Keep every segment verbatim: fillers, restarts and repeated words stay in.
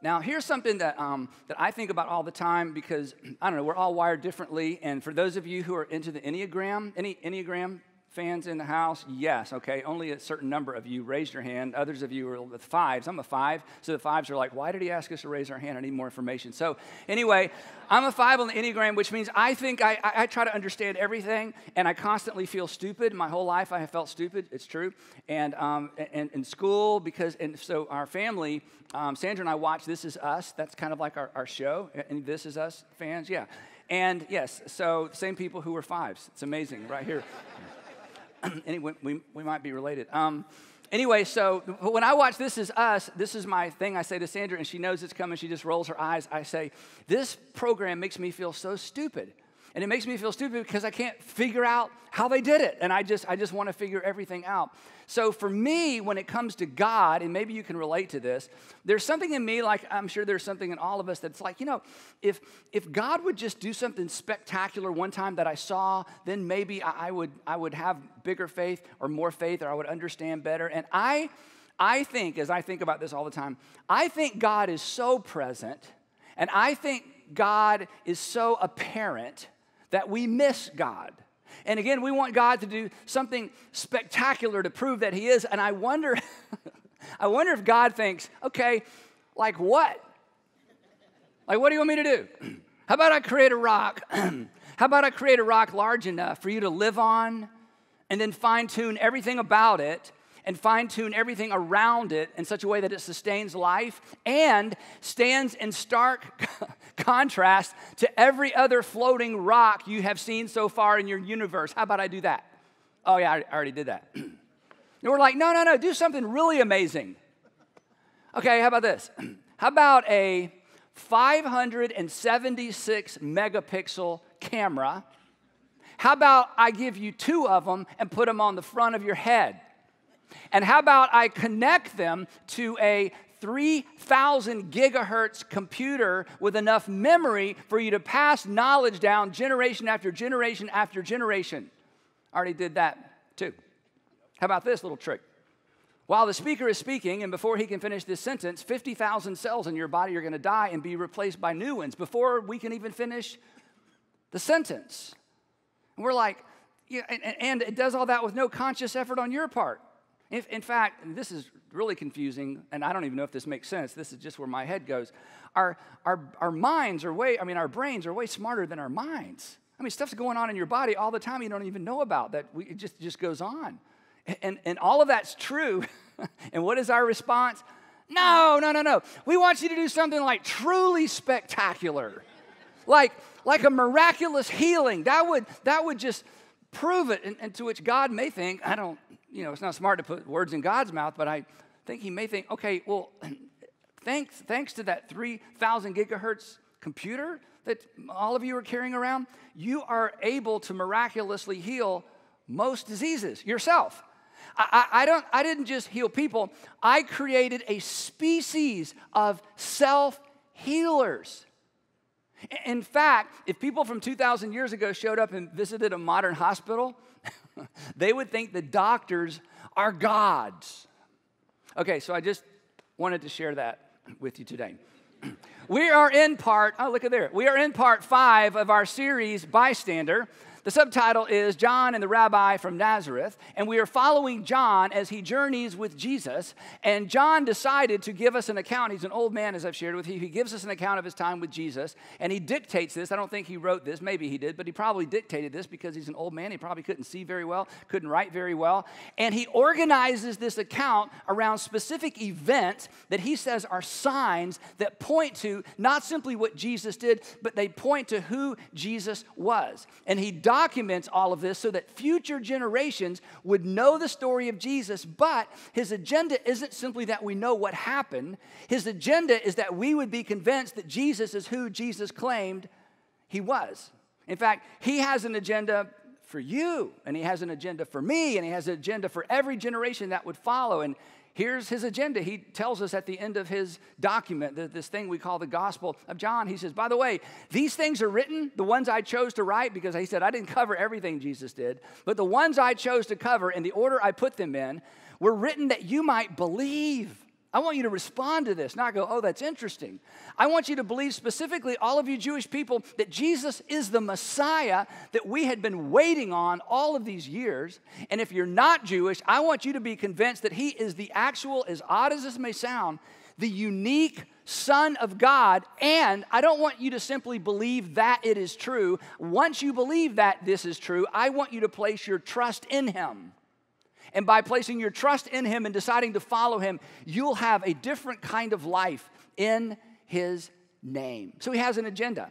Now, here's something that, um, that I think about all the time because, I don't know, we're all wired differently. And for those of you who are into the Enneagram, any Enneagram fans in the house, yes, okay, only a certain number of you raised your hand. Others of you are with fives. I'm a five, so the fives are like, why did he ask us to raise our hand? I need more information. So anyway, I'm a five on the Enneagram, which means I think I, I, I try to understand everything, and I constantly feel stupid. My whole life I have felt stupid. It's true. And um, in school, because, and so our family, Um, Sandra and I watch This Is Us. That's kind of like our, our show. And This Is Us fans, yeah. And yes, so same people who were fives. It's amazing right here. Anyway, we, we might be related. Um, anyway, so when I watch This Is Us, this is my thing I say to Sandra, and she knows it's coming. She just rolls her eyes. I say, this program makes me feel so stupid. And it makes me feel stupid because I can't figure out how they did it. And I just, I just want to figure everything out. So for me, when it comes to God, and maybe you can relate to this, there's something in me, like I'm sure there's something in all of us that's like, you know, if, if God would just do something spectacular one time that I saw, then maybe I, I would, I would have bigger faith or more faith, or I would understand better. And I, I think, as I think about this all the time, I think God is so present, and I think God is so apparent that we miss God. And again, we want God to do something spectacular to prove that he is. And I wonder, I wonder if God thinks, okay, like what? Like what do you want me to do? How about I create a rock? How about I create a rock large enough for you to live on, and then fine-tune everything about it, and fine-tune everything around it in such a way that it sustains life and stands in stark contrast to every other floating rock you have seen so far in your universe. How about I do that? Oh, yeah, I already did that. And we're like, no, no, no, do something really amazing. Okay, how about this? How about a five hundred seventy-six megapixel camera? How about I give you two of them and put them on the front of your head? And how about I connect them to a three thousand gigahertz computer with enough memory for you to pass knowledge down generation after generation after generation? I already did that too. How about this little trick? While the speaker is speaking, and before he can finish this sentence, fifty thousand cells in your body are going to die and be replaced by new ones before we can even finish the sentence. And we're like, yeah, and, and it does all that with no conscious effort on your part. If, in fact, this is really confusing, and I don't even know if this makes sense. This is just where my head goes. Our, our, our minds are way, I mean, our brains are way smarter than our minds. I mean, stuff's going on in your body all the time you don't even know about, that we, it just, just goes on. And, and all of that's true. And what is our response? No, no, no, no. We want you to do something like truly spectacular, like, like a miraculous healing. That would, that would just prove it, and, and to which God may think, I don't, you know, it's not smart to put words in God's mouth, but I think he may think, okay, well, thanks, thanks to that three thousand gigahertz computer that all of you are carrying around, you are able to miraculously heal most diseases yourself. I, I, I, don't, I didn't just heal people. I created a species of self-healers. In fact, if people from two thousand years ago showed up and visited a modern hospital, they would think the doctors are gods. Okay, so I just wanted to share that with you today. We are in part, oh, look at there. We are in part five of our series, Bystander. The subtitle is John and the Rabbi from Nazareth, and we are following John as he journeys with Jesus. And John decided to give us an account. He's an old man, as I've shared with you. He gives us an account of his time with Jesus, and he dictates this. I don't think he wrote this. Maybe he did, but he probably dictated this because he's an old man. He probably couldn't see very well, couldn't write very well. And he organizes this account around specific events that he says are signs that point to not simply what Jesus did, but they point to who Jesus was. And he documents all of this so that future generations would know the story of Jesus, but his agenda isn't simply that we know what happened. His agenda is that we would be convinced that Jesus is who Jesus claimed he was. In fact, he has an agenda for you, and he has an agenda for me, and he has an agenda for every generation that would follow. And here's his agenda. He tells us at the end of his document, this thing we call the Gospel of John. He says, by the way, these things are written, the ones I chose to write, because he said, I didn't cover everything Jesus did, but the ones I chose to cover in the order I put them in were written that you might believe. I want you to respond to this, not go, oh, that's interesting. I want you to believe specifically, all of you Jewish people, that Jesus is the Messiah that we had been waiting on all of these years. And if you're not Jewish, I want you to be convinced that he is the actual, as odd as this may sound, the unique Son of God, and I don't want you to simply believe that it is true. Once you believe that this is true, I want you to place your trust in him. And by placing your trust in him and deciding to follow him, you'll have a different kind of life in his name. So he has an agenda.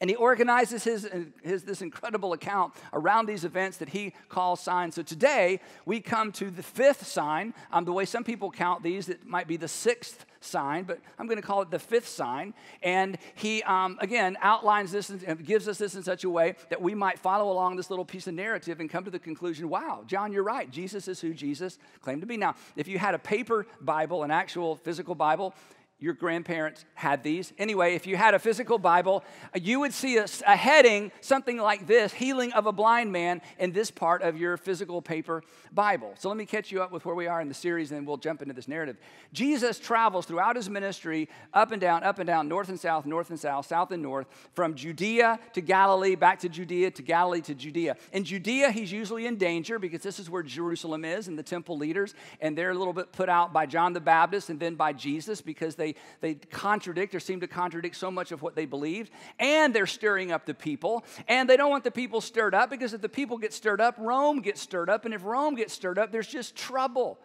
And he organizes his, his, this incredible account around these events that he calls signs. So today, we come to the fifth sign. Um, the way some people count these, it might be the sixth sign, but I'm going to call it the fifth sign. And he, um, again, outlines this and gives us this in such a way that we might follow along this little piece of narrative and come to the conclusion, wow, John, you're right. Jesus is who Jesus claimed to be. Now, if you had a paper Bible, an actual physical Bible, your grandparents had these. Anyway, if you had a physical Bible, you would see a, a heading, something like this, Healing of a Blind Man, in this part of your physical paper Bible. So let me catch you up with where we are in the series, and then we'll jump into this narrative. Jesus travels throughout his ministry, up and down, up and down, north and south, north and south, south and north, from Judea to Galilee, back to Judea to Galilee to Judea. In Judea, he's usually in danger because this is where Jerusalem is and the temple leaders, and they're a little bit put out by John the Baptist and then by Jesus because they They contradict or seem to contradict so much of what they believed, and they're stirring up the people, and they don't want the people stirred up because if the people get stirred up, Rome gets stirred up, and if Rome gets stirred up, there's just trouble.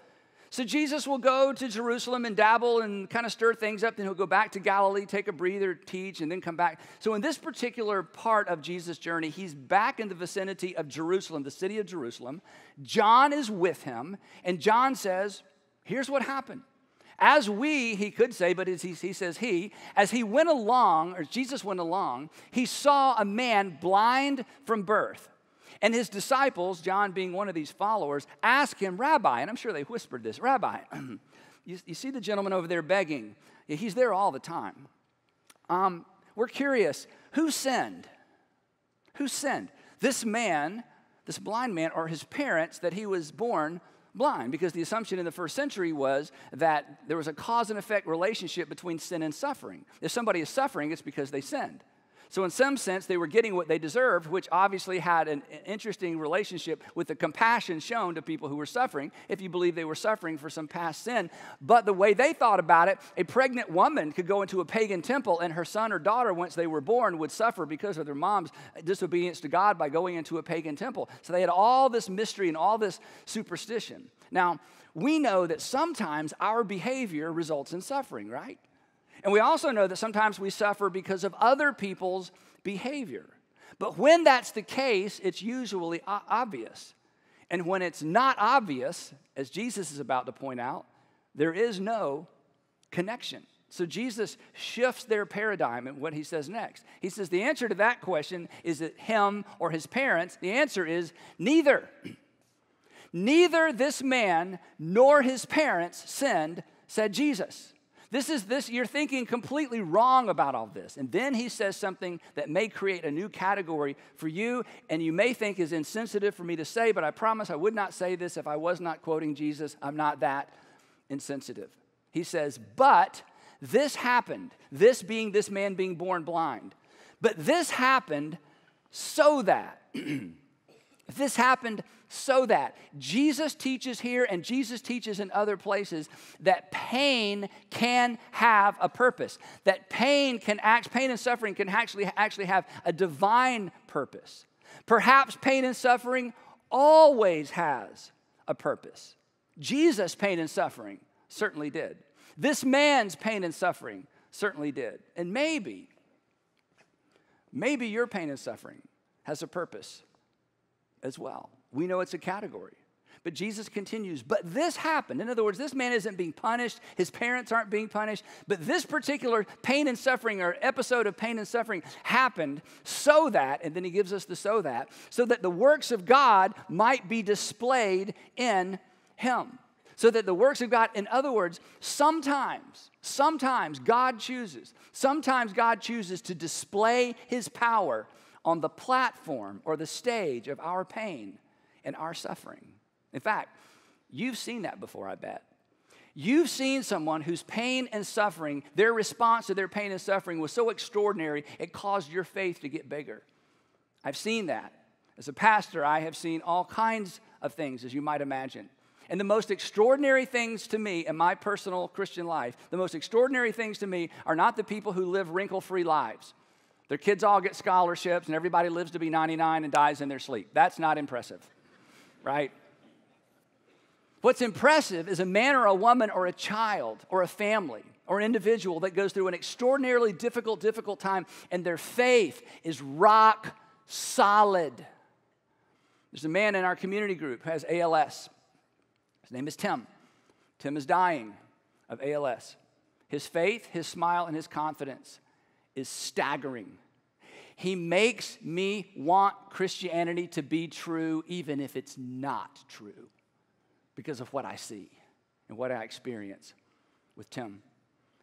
So Jesus will go to Jerusalem and dabble and kind of stir things up, then he'll go back to Galilee, take a breather, teach, and then come back. So in this particular part of Jesus' journey, he's back in the vicinity of Jerusalem, the city of Jerusalem. John is with him, and John says, here's what happened. As we, he could say, but as he, he says he, as he went along, or Jesus went along, he saw a man blind from birth. And his disciples, John being one of these followers, asked him, Rabbi, and I'm sure they whispered this, Rabbi, you, you see the gentleman over there begging. Yeah, he's there all the time. Um, we're curious, who sinned? Who sinned? This man, this blind man, or his parents that he was born blind, because the assumption in the first century was that there was a cause and effect relationship between sin and suffering. If somebody is suffering, it's because they sinned. So in some sense, they were getting what they deserved, which obviously had an interesting relationship with the compassion shown to people who were suffering, if you believe they were suffering for some past sin. But the way they thought about it, a pregnant woman could go into a pagan temple, and her son or daughter, once they were born, would suffer because of their mom's disobedience to God by going into a pagan temple. So they had all this mystery and all this superstition. Now, we know that sometimes our behavior results in suffering, right? And we also know that sometimes we suffer because of other people's behavior. But when that's the case, it's usually obvious. And when it's not obvious, as Jesus is about to point out, there is no connection. So Jesus shifts their paradigm in what he says next. He says the answer to that question is it him or his parents? The answer is neither. Neither this man nor his parents sinned, said Jesus. This is this, you're thinking completely wrong about all this. And then he says something that may create a new category for you, and you may think is insensitive for me to say, but I promise I would not say this if I was not quoting Jesus. I'm not that insensitive. He says, but this happened, this being this man being born blind, but this happened so that, this happened so that. Jesus teaches here and Jesus teaches in other places that pain can have a purpose. That pain can act, pain and suffering can actually, actually have a divine purpose. Perhaps pain and suffering always has a purpose. Jesus' pain and suffering certainly did. This man's pain and suffering certainly did. And maybe, maybe your pain and suffering has a purpose as well. We know it's a category. But Jesus continues, but this happened. In other words, this man isn't being punished. His parents aren't being punished. But this particular pain and suffering or episode of pain and suffering happened so that, and then he gives us the so that, so that the works of God might be displayed in him. So that the works of God, in other words, sometimes, sometimes God chooses, sometimes God chooses to display his power on the platform or the stage of our pain and our suffering. In fact, you've seen that before, I bet. You've seen someone whose pain and suffering, their response to their pain and suffering was so extraordinary, it caused your faith to get bigger. I've seen that. As a pastor, I have seen all kinds of things, as you might imagine. And the most extraordinary things to me in my personal Christian life, the most extraordinary things to me are not the people who live wrinkle-free lives. Their kids all get scholarships and everybody lives to be ninety-nine and dies in their sleep. That's not impressive, right? What's impressive is a man or a woman or a child or a family or an individual that goes through an extraordinarily difficult, difficult time and their faith is rock solid. There's a man in our community group who has A L S. His name is Tim. Tim is dying of A L S. His faith, his smile, and his confidence is staggering. He makes me want Christianity to be true even if it's not true because of what I see and what I experience with Tim.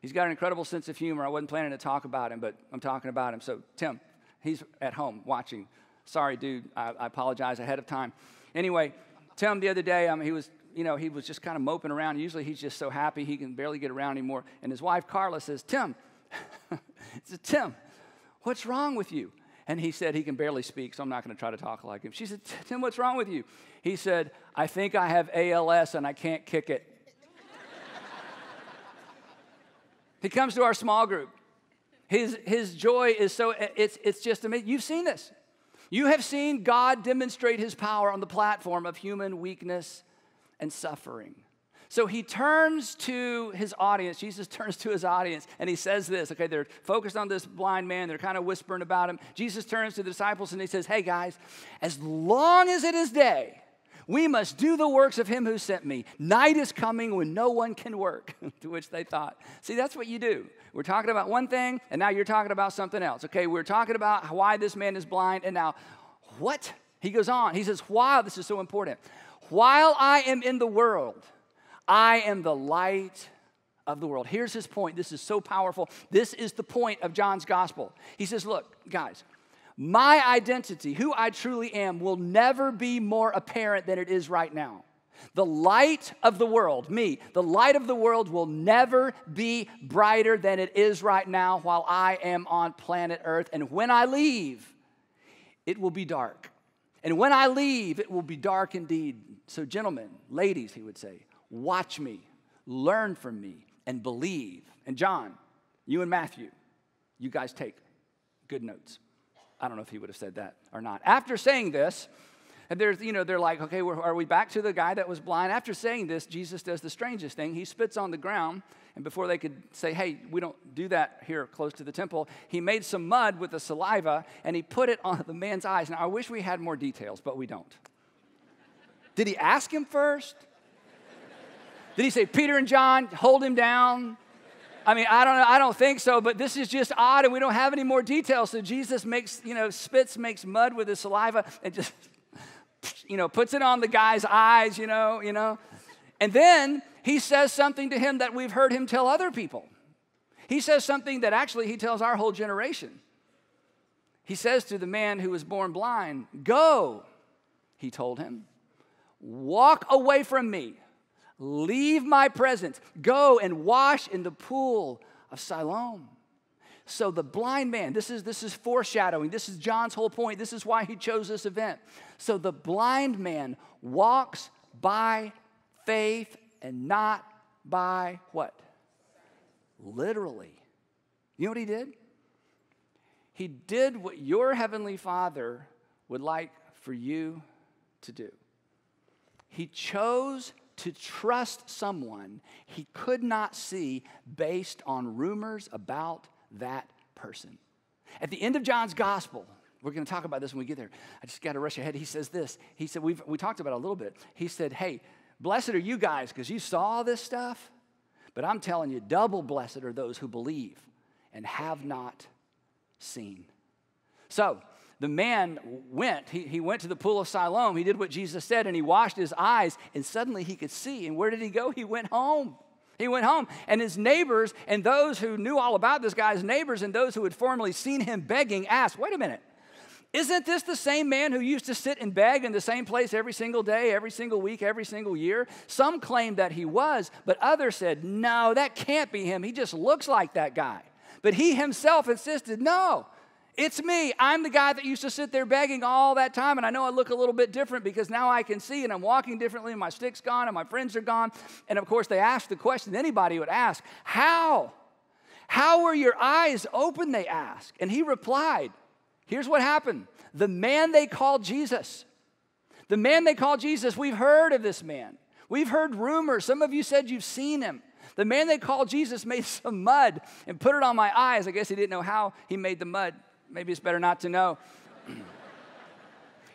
He's got an incredible sense of humor. I wasn't planning to talk about him, but I'm talking about him. So Tim, he's at home watching. Sorry, dude, I, I apologize ahead of time. Anyway, Tim the other day, um, he was... you know, he was just kind of moping around. Usually he's just so happy he can barely get around anymore. And his wife, Carla, says, Tim, said, Tim, what's wrong with you? And he said, he can barely speak, so I'm not going to try to talk like him. She said, Tim, what's wrong with you? He said, I think I have A L S and I can't kick it. He comes to our small group. His, his joy is so, it's, it's just amazing. You've seen this. You have seen God demonstrate his power on the platform of human weakness and suffering. So he turns to his audience. Jesus turns to his audience and he says this. Okay, they're focused on this blind man. They're kind of whispering about him. Jesus turns to the disciples and he says, hey guys, as long as it is day, we must do the works of him who sent me. Night is coming when no one can work, to which they thought. See, that's what you do. We're talking about one thing and now you're talking about something else. Okay, we're talking about why this man is blind and now what? He goes on. He says, wow, this is so important. While I am in the world, I am the light of the world. Here's his point. This is so powerful. This is the point of John's gospel. He says, look, guys, my identity, who I truly am, will never be more apparent than it is right now. The light of the world, me, the light of the world will never be brighter than it is right now while I am on planet Earth. And when I leave, it will be dark. And when I leave, it will be dark indeed. So gentlemen, ladies, he would say, watch me, learn from me, and believe. And John, you and Matthew, you guys take good notes. I don't know if he would have said that or not. After saying this, and there's, you know, they're like, okay, are we back to the guy that was blind? After saying this, Jesus does the strangest thing. He spits on the ground, and before they could say, hey, we don't do that here close to the temple, he made some mud with the saliva, and he put it on the man's eyes. Now, I wish we had more details, but we don't. Did he ask him first? Did he say, Peter and John, hold him down? I mean, I don't know, I don't think so, but this is just odd, and we don't have any more details. So Jesus makes, you know, spits, makes mud with his saliva, and just... you know, puts it on the guy's eyes, you know, you know. And then he says something to him that we've heard him tell other people. He says something that actually he tells our whole generation. He says to the man who was born blind, go, he told him, walk away from me, leave my presence, go and wash in the pool of Siloam. So the blind man, this is, this is foreshadowing. This is John's whole point. This is why he chose this event. So the blind man walks by faith and not by what? Literally. You know what he did? He did what your heavenly Father would like for you to do. He chose to trust someone he could not see based on rumors about that person. At the end of John's gospel, we're going to talk about this when we get there. I just got to rush ahead. He says this. He said, we've, we talked about it a little bit. He said, hey, blessed are you guys because you saw this stuff, but I'm telling you, double blessed are those who believe and have not seen. So the man went. He, he went to the pool of Siloam. He did what Jesus said, and he washed his eyes, and suddenly he could see. And where did he go? He went home. He went home, and his neighbors and those who knew all about this guy's neighbors and those who had formerly seen him begging asked, wait a minute, Isn't this the same man who used to sit and beg in the same place every single day, every single week, every single year? Some claimed that he was, but others said, no, that can't be him. He just looks like that guy. But he himself insisted, no, it's me. I'm the guy that used to sit there begging all that time, and I know I look a little bit different because now I can see, and I'm walking differently, and my stick's gone, and my friends are gone. And, of course, they asked the question anybody would ask, how? How were your eyes open, they asked. And he replied, here's what happened. The man they called Jesus, the man they called Jesus, we've heard of this man. We've heard rumors. Some of you said you've seen him. The man they called Jesus made some mud and put it on my eyes. I guess he didn't know how he made the mud. Maybe it's better not to know.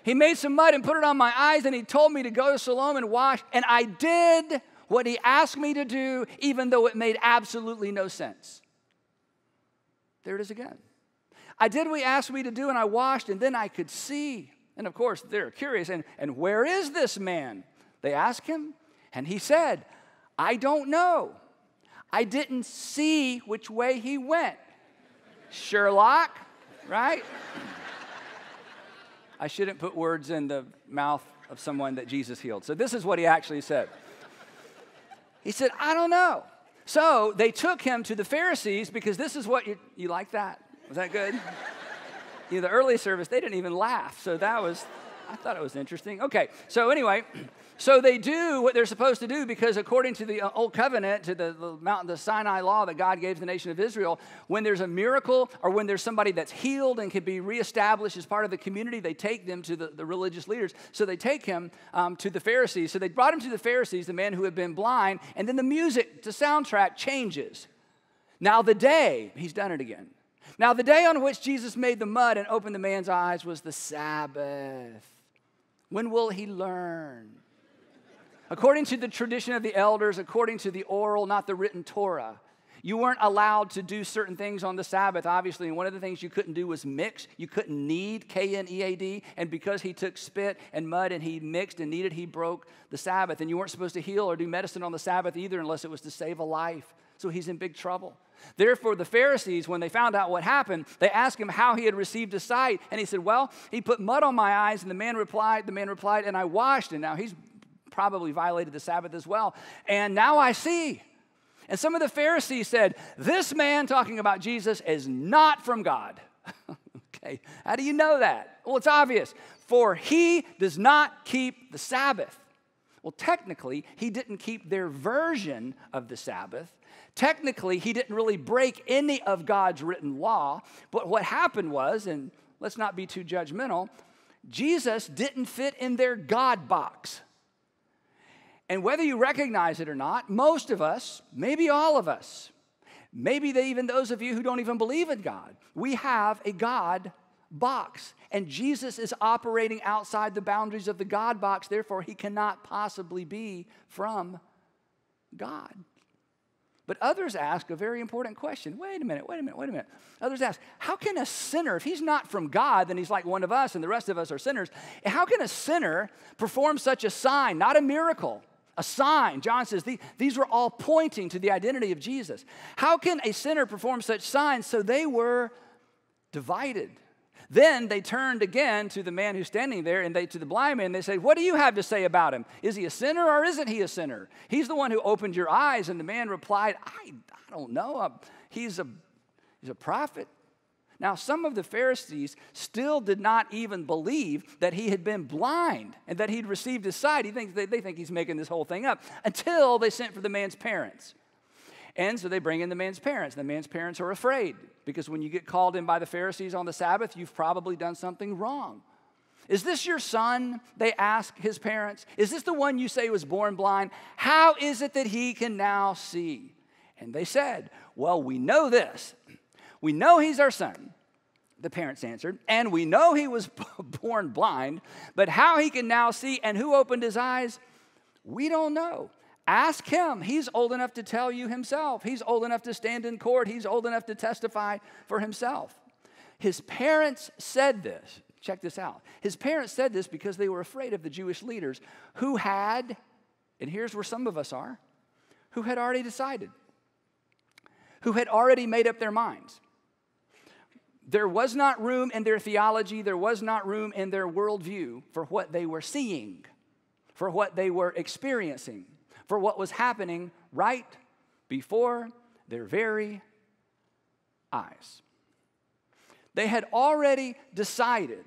He made some mud and put it on my eyes, and he told me to go to Siloam and wash. And I did what he asked me to do, even though it made absolutely no sense. There it is again. I did what he asked me to do, and I washed, and then I could see. And, of course, they're curious. And, and where is this man? They asked him, and he said, I don't know. I didn't see which way he went. Sherlock, right? I shouldn't put words in the mouth of someone that Jesus healed. So this is what he actually said. He said, I don't know. So they took him to the Pharisees because this is what you, you like that? Was that good? You know, the early service, they didn't even laugh. So that was, I thought it was interesting. Okay, so anyway, so they do what they're supposed to do because according to the Old Covenant, to the, the, mountain, the Sinai law that God gave to the nation of Israel, when there's a miracle or when there's somebody that's healed and can be reestablished as part of the community, they take them to the, the religious leaders. So they take him um, to the Pharisees. So they brought him to the Pharisees, the man who had been blind, and then the music, the soundtrack changes. Now the day, he's done it again. Now, the day on which Jesus made the mud and opened the man's eyes was the Sabbath. When will he learn? According to the tradition of the elders, according to the oral, not the written Torah, you weren't allowed to do certain things on the Sabbath, obviously. And one of the things you couldn't do was mix. You couldn't knead, K N E A D. And because he took spit and mud and he mixed and kneaded, he broke the Sabbath. And you weren't supposed to heal or do medicine on the Sabbath either unless it was to save a life. So he's in big trouble. Therefore, the Pharisees, when they found out what happened, they asked him how he had received his sight. And he said, well, he put mud on my eyes. And the man replied, the man replied, and I washed. And now he's probably violated the Sabbath as well. And now I see. And some of the Pharisees said, this man talking about Jesus is not from God. Okay, how do you know that? Well, it's obvious. For he does not keep the Sabbath. Well, technically, he didn't keep their version of the Sabbath. Technically, he didn't really break any of God's written law. But what happened was, and let's not be too judgmental, Jesus didn't fit in their God box. And whether you recognize it or not, most of us, maybe all of us, maybe they, even those of you who don't even believe in God, we have a God box. And Jesus is operating outside the boundaries of the God box. Therefore, he cannot possibly be from God. But others ask a very important question. Wait a minute, wait a minute, wait a minute. Others ask, how can a sinner, if he's not from God, then he's like one of us and the rest of us are sinners, how can a sinner perform such a sign, not a miracle? A sign. John says these were all pointing to the identity of Jesus. How can a sinner perform such signs? So they were divided. Then they turned again to the man who's standing there and they to the blind man. They said, what do you have to say about him? Is he a sinner or isn't he a sinner? He's the one who opened your eyes. And the man replied, I, I don't know. He's a, he's a prophet. Now, some of the Pharisees still did not even believe that he had been blind and that he'd received his sight. He thinks, they, they think he's making this whole thing up until they sent for the man's parents. And so they bring in the man's parents. The man's parents are afraid because when you get called in by the Pharisees on the Sabbath, you've probably done something wrong. Is this your son? They ask his parents. Is this the one you say was born blind? How is it that he can now see? And they said, well, we know this. We know he's our son, the parents answered, and we know he was born blind, but how he can now see and who opened his eyes, we don't know. Ask him. He's old enough to tell you himself. He's old enough to stand in court. He's old enough to testify for himself. His parents said this. Check this out. His parents said this because they were afraid of the Jewish leaders who had, and here's where some of us are, who had already decided, who had already made up their minds. There was not room in their theology. There was not room in their worldview for what they were seeing, for what they were experiencing, for what was happening right before their very eyes. They had already decided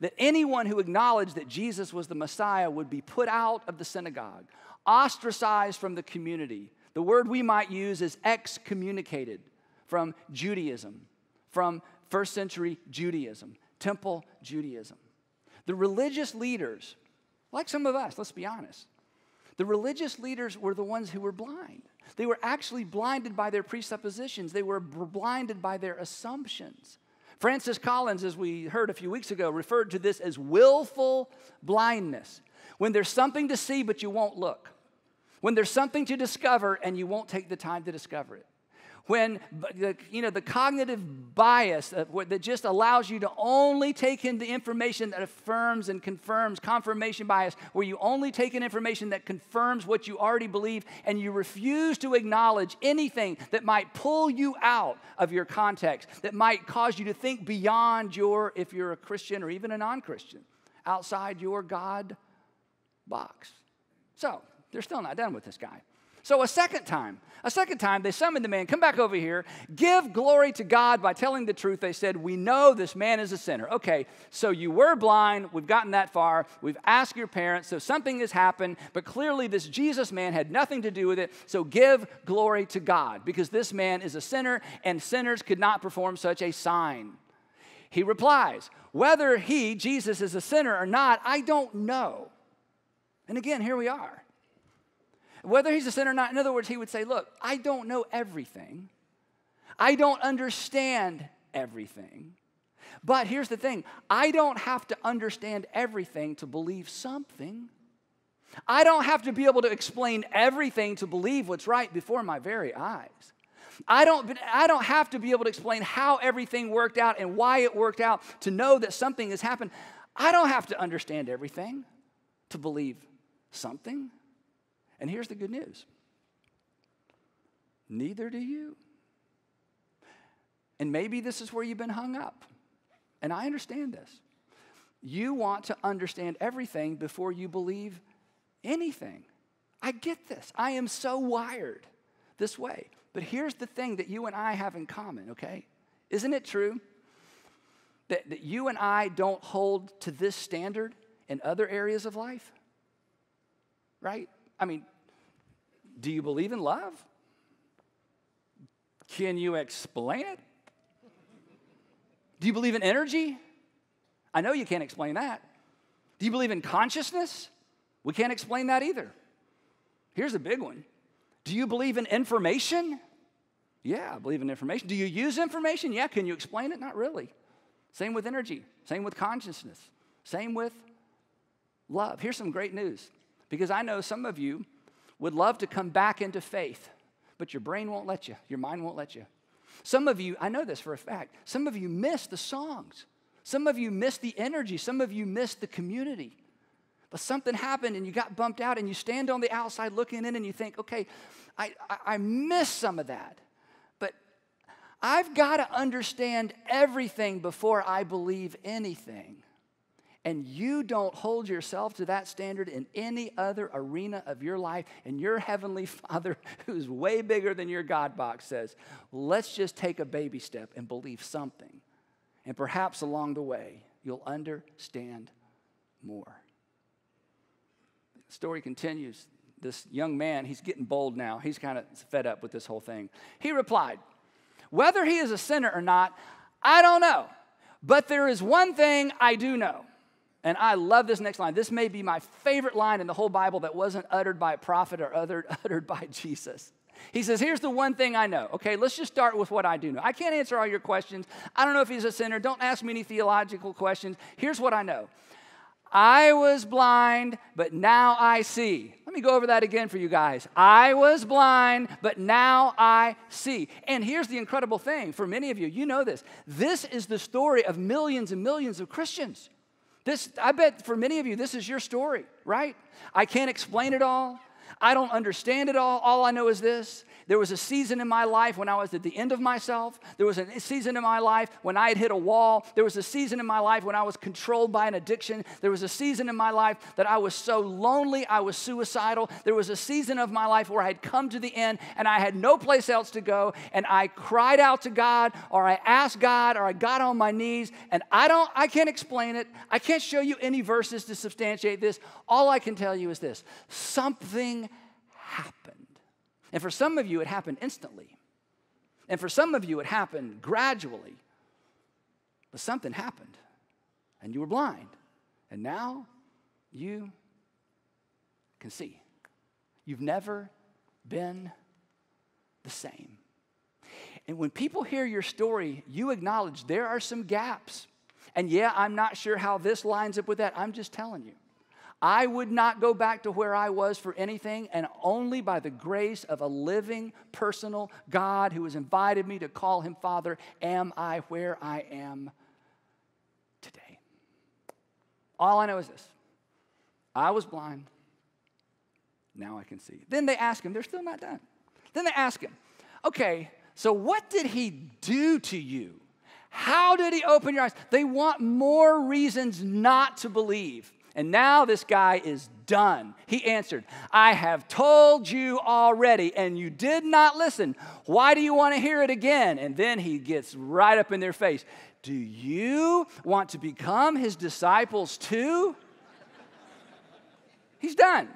that anyone who acknowledged that Jesus was the Messiah would be put out of the synagogue, ostracized from the community. The word we might use is excommunicated from Judaism, from first century Judaism, temple Judaism. The religious leaders, like some of us, let's be honest, the religious leaders were the ones who were blind. They were actually blinded by their presuppositions. They were blinded by their assumptions. Francis Collins, as we heard a few weeks ago, referred to this as willful blindness. When there's something to see, but you won't look. When there's something to discover, and you won't take the time to discover it. When the, you know, the cognitive bias that just allows you to only take in the information that affirms and confirms, confirmation bias, where you only take in information that confirms what you already believe, and you refuse to acknowledge anything that might pull you out of your context, that might cause you to think beyond your, if you're a Christian or even a non-Christian, outside your God box. So they're still not done with this guy. So a second time, a second time, they summoned the man, come back over here, give glory to God by telling the truth. They said, we know this man is a sinner. Okay, so you were blind. We've gotten that far. We've asked your parents. So something has happened, but clearly this Jesus man had nothing to do with it. So give glory to God because this man is a sinner and sinners could not perform such a sign. He replies, whether he, Jesus, is a sinner or not, I don't know. And again, here we are. Whether he's a sinner or not, in other words, he would say, look, I don't know everything. I don't understand everything. But here's the thing. I don't have to understand everything to believe something. I don't have to be able to explain everything to believe what's right before my very eyes. I don't, I don't have to be able to explain how everything worked out and why it worked out to know that something has happened. I don't have to understand everything to believe something. And here's the good news. Neither do you. And maybe this is where you've been hung up. And I understand this. You want to understand everything before you believe anything. I get this. I am so wired this way. But here's the thing that you and I have in common, okay? Isn't it true that, that you and I don't hold to this standard in other areas of life? Right? I mean, do you believe in love? Can you explain it? Do you believe in energy? I know you can't explain that. Do you believe in consciousness? We can't explain that either. Here's a big one. Do you believe in information? Yeah, I believe in information. Do you use information? Yeah, can you explain it? Not really. Same with energy. Same with consciousness. Same with love. Here's some great news. Because I know some of you would love to come back into faith, but your brain won't let you. Your mind won't let you. Some of you, I know this for a fact, some of you miss the songs. Some of you miss the energy. Some of you miss the community. But something happened and you got bumped out and you stand on the outside looking in and you think, okay, I, I, I miss some of that. But I've got to understand everything before I believe anything. And you don't hold yourself to that standard in any other arena of your life. And your heavenly Father, who's way bigger than your God box, says, let's just take a baby step and believe something. And perhaps along the way, you'll understand more. The story continues. This young man, he's getting bold now. He's kind of fed up with this whole thing. He replied, whether he is a sinner or not, I don't know. But there is one thing I do know. And I love this next line. This may be my favorite line in the whole Bible that wasn't uttered by a prophet or uttered by Jesus. He says, here's the one thing I know. Okay, let's just start with what I do know. I can't answer all your questions. I don't know if he's a sinner. Don't ask me any theological questions. Here's what I know. I was blind, but now I see. Let me go over that again for you guys. I was blind, but now I see. And here's the incredible thing for many of you. You know this. This is the story of millions and millions of Christians. This, I bet for many of you, this is your story, right? I can't explain it all. I don't understand it all. All I know is this. There was a season in my life when I was at the end of myself. There was a season in my life when I had hit a wall. There was a season in my life when I was controlled by an addiction. There was a season in my life that I was so lonely, I was suicidal. There was a season of my life where I had come to the end and I had no place else to go. And I cried out to God, or I asked God, or I got on my knees. And I don't, I can't explain it. I can't show you any verses to substantiate this. All I can tell you is this. Something happened. And for some of you, it happened instantly. And for some of you, it happened gradually. But something happened, and you were blind. And now you can see. You've never been the same. And when people hear your story, you acknowledge there are some gaps. And yeah, I'm not sure how this lines up with that. I'm just telling you. I would not go back to where I was for anything, and only by the grace of a living, personal God who has invited me to call him Father, am I where I am today. All I know is this. I was blind. Now I can see. Then they ask him. They're still not done. Then they ask him, okay, so what did he do to you? How did he open your eyes? They want more reasons not to believe. And now this guy is done. He answered, I have told you already, and you did not listen. Why do you want to hear it again? And then he gets right up in their face. Do you want to become his disciples too? He's done.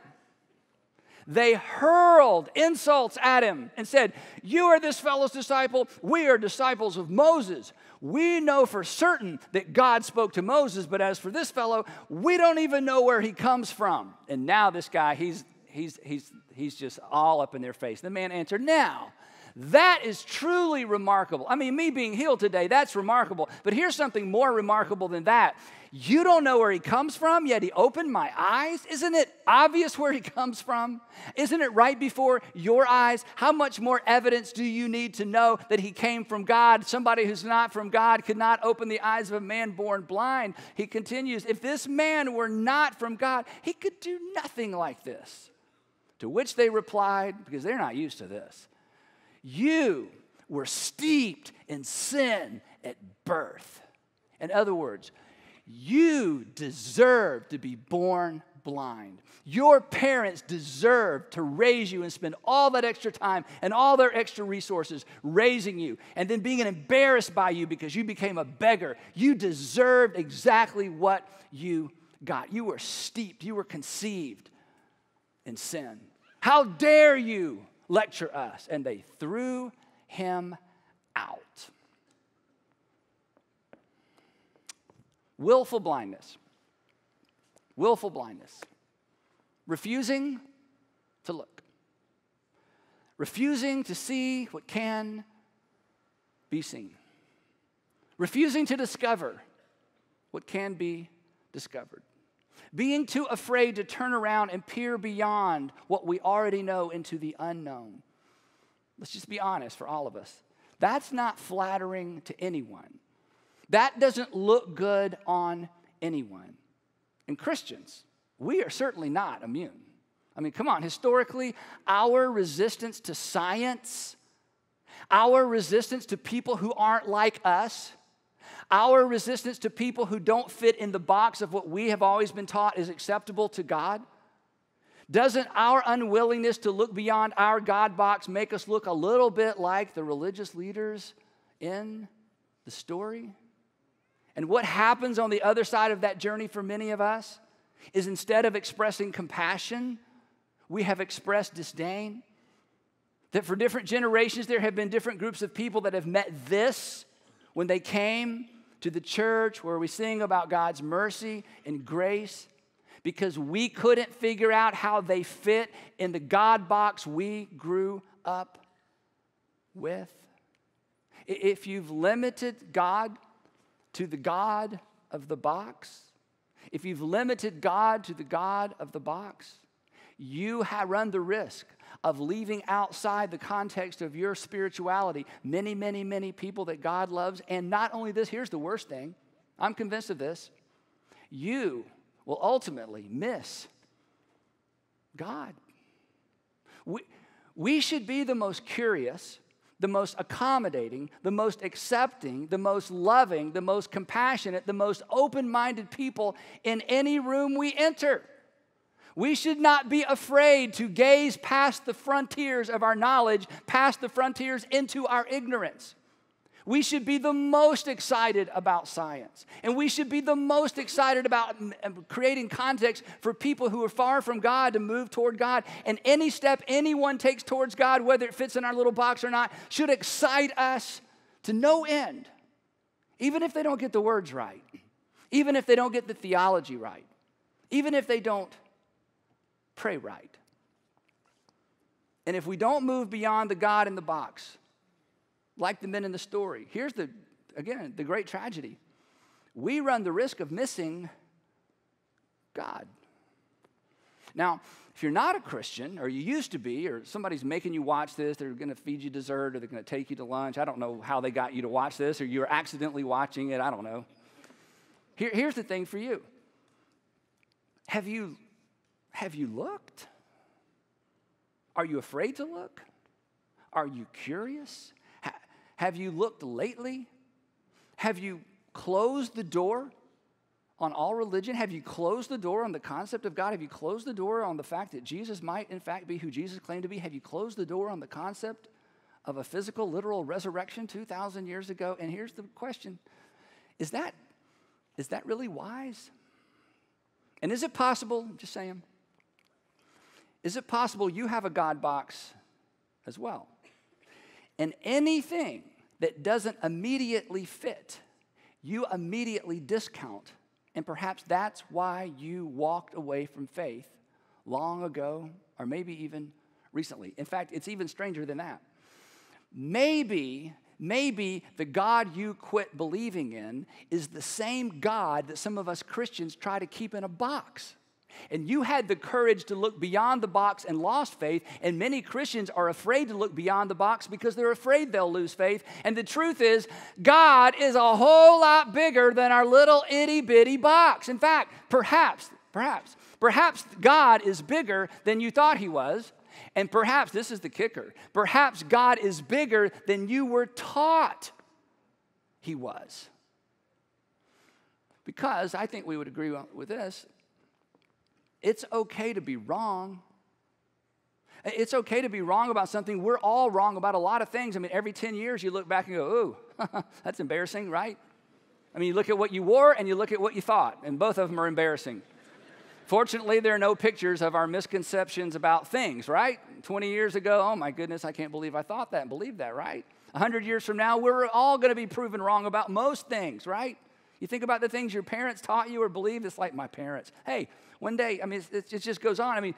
They hurled insults at him and said, you are this fellow's disciple. We are disciples of Moses. We know for certain that God spoke to Moses, but as for this fellow, we don't even know where he comes from. And now this guy, he's, he's, he's, he's just all up in their face. The man answered, now, that is truly remarkable. I mean, me being healed today, that's remarkable. But here's something more remarkable than that. You don't know where he comes from, yet he opened my eyes. Isn't it obvious where he comes from? Isn't it right before your eyes? How much more evidence do you need to know that he came from God? Somebody who's not from God could not open the eyes of a man born blind. He continues, if this man were not from God, he could do nothing like this. To which they replied, because they're not used to this, you were steeped in sin at birth. In other words, you deserve to be born blind. Your parents deserve to raise you and spend all that extra time and all their extra resources raising you and then being embarrassed by you because you became a beggar. You deserved exactly what you got. You were steeped. You were conceived in sin. How dare you lecture us? And they threw him out. Willful blindness. Willful blindness. Refusing to look. Refusing to see what can be seen. Refusing to discover what can be discovered. Being too afraid to turn around and peer beyond what we already know into the unknown. Let's just be honest for all of us. That's not flattering to anyone. That doesn't look good on anyone. And Christians, we are certainly not immune. I mean, come on, historically, our resistance to science, our resistance to people who aren't like us, our resistance to people who don't fit in the box of what we have always been taught is acceptable to God? Doesn't our unwillingness to look beyond our God box make us look a little bit like the religious leaders in the story? And what happens on the other side of that journey for many of us is instead of expressing compassion, we have expressed disdain. That for different generations, there have been different groups of people that have met this when they came to the church where we sing about God's mercy and grace, because we couldn't figure out how they fit in the God box we grew up with. If you've limited God to the God of the box, if you've limited God to the God of the box, you run the risk of leaving outside the context of your spirituality many, many, many people that God loves. And not only this, here's the worst thing. I'm convinced of this. You will ultimately miss God. We, we should be the most curious, the most accommodating, the most accepting, the most loving, the most compassionate, the most open-minded people in any room we enter. We should not be afraid to gaze past the frontiers of our knowledge, past the frontiers into our ignorance. We should be the most excited about science. And we should be the most excited about creating context for people who are far from God to move toward God. And any step anyone takes towards God, whether it fits in our little box or not, should excite us to no end. Even if they don't get the words right. Even if they don't get the theology right. Even if they don't pray right. And if we don't move beyond the God in the box, like the men in the story. Here's the, again, the great tragedy. We run the risk of missing God. Now, if you're not a Christian, or you used to be, or somebody's making you watch this, they're going to feed you dessert, or they're going to take you to lunch. I don't know how they got you to watch this, or you were accidentally watching it. I don't know. Here, here's the thing for you. Have you, have you looked? Are you afraid to look? Are you curious? Have you looked lately? Have you closed the door on all religion? Have you closed the door on the concept of God? Have you closed the door on the fact that Jesus might, in fact, be who Jesus claimed to be? Have you closed the door on the concept of a physical, literal resurrection two thousand years ago? And here's the question. Is that, is that really wise? And is it possible, I'm just saying, is it possible you have a God box as well? And anything that doesn't immediately fit, you immediately discount. And perhaps that's why you walked away from faith long ago, or maybe even recently. In fact, it's even stranger than that. Maybe, maybe the God you quit believing in is the same God that some of us Christians try to keep in a box. And you had the courage to look beyond the box and lost faith, and many Christians are afraid to look beyond the box because they're afraid they'll lose faith. And the truth is, God is a whole lot bigger than our little itty-bitty box. In fact, perhaps, perhaps, perhaps God is bigger than you thought he was, and perhaps, this is the kicker, perhaps God is bigger than you were taught he was. Because I think we would agree with this, it's okay to be wrong. It's okay to be wrong about something. We're all wrong about a lot of things. I mean, every ten years you look back and go, ooh, that's embarrassing, right? I mean, you look at what you wore and you look at what you thought, and both of them are embarrassing. Fortunately, there are no pictures of our misconceptions about things, right? twenty years ago, oh my goodness, I can't believe I thought that and believed that, right? one hundred years from now, we're all going to be proven wrong about most things, right? You think about the things your parents taught you or believed, it's like my parents. Hey, one day, I mean, it's, it just goes on. I mean,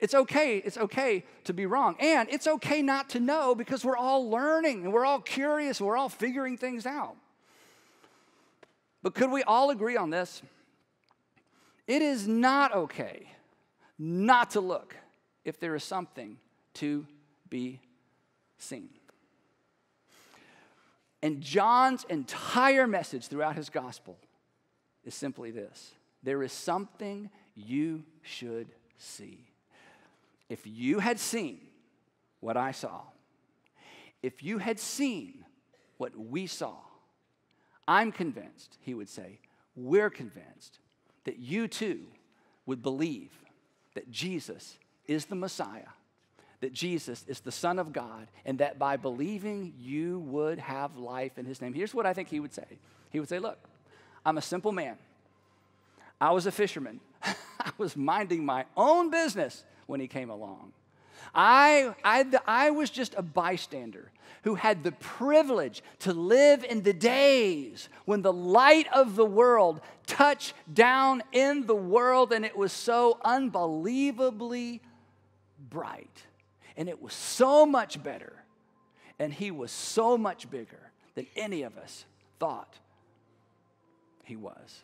it's okay, it's okay to be wrong. And it's okay not to know because we're all learning and we're all curious and we're all figuring things out. But could we all agree on this? It is not okay not to look if there is something to be seen. And John's entire message throughout his gospel is simply this. There is something you should see. If you had seen what I saw, if you had seen what we saw, I'm convinced, he would say, we're convinced that you too would believe that Jesus is the Messiah, that Jesus is the Son of God, and that by believing you would have life in his name. Here's what I think he would say. He would say, look, I'm a simple man. I was a fisherman. I was minding my own business when he came along. I, I, I was just a bystander who had the privilege to live in the days when the light of the world touched down in the world, and it was so unbelievably bright. And it was so much better, and he was so much bigger than any of us thought he was.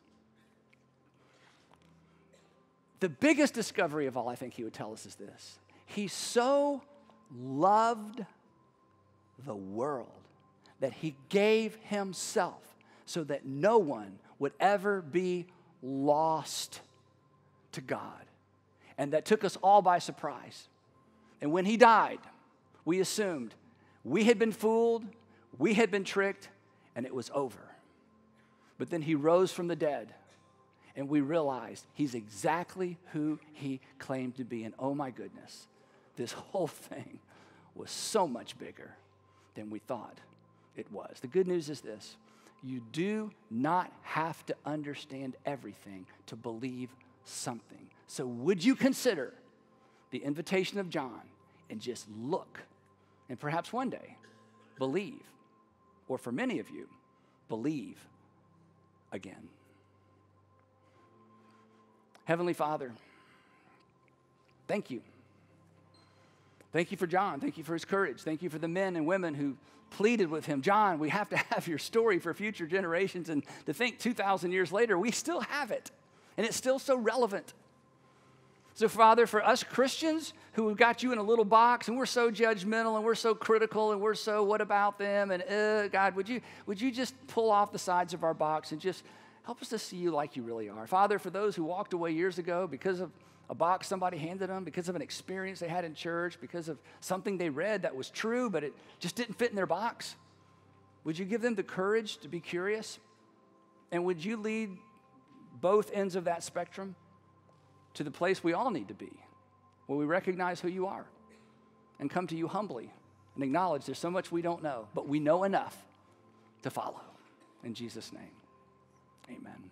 The biggest discovery of all, I think he would tell us, is this. He so loved the world that he gave himself so that no one would ever be lost to God. And that took us all by surprise. And when he died, we assumed we had been fooled, we had been tricked, and it was over. But then he rose from the dead, and we realized he's exactly who he claimed to be. And oh my goodness, this whole thing was so much bigger than we thought it was. The good news is this: you do not have to understand everything to believe something. So would you consider the invitation of John and just look, and perhaps one day believe, or for many of you, believe again. Heavenly Father, thank you. Thank you for John. Thank you for his courage. Thank you for the men and women who pleaded with him. John, we have to have your story for future generations. And to think two thousand years later, we still have it. And it's still so relevant. So, Father, for us Christians who have got you in a little box, and we're so judgmental, and we're so critical, and we're so what about them, and uh, God, would you, would you just pull off the sides of our box and just help us to see you like you really are. Father, for those who walked away years ago because of a box somebody handed them, because of an experience they had in church, because of something they read that was true, but it just didn't fit in their box, would you give them the courage to be curious? And would you lead both ends of that spectrum to the place we all need to be, where we recognize who you are and come to you humbly and acknowledge there's so much we don't know, but we know enough to follow. In Jesus' name, amen.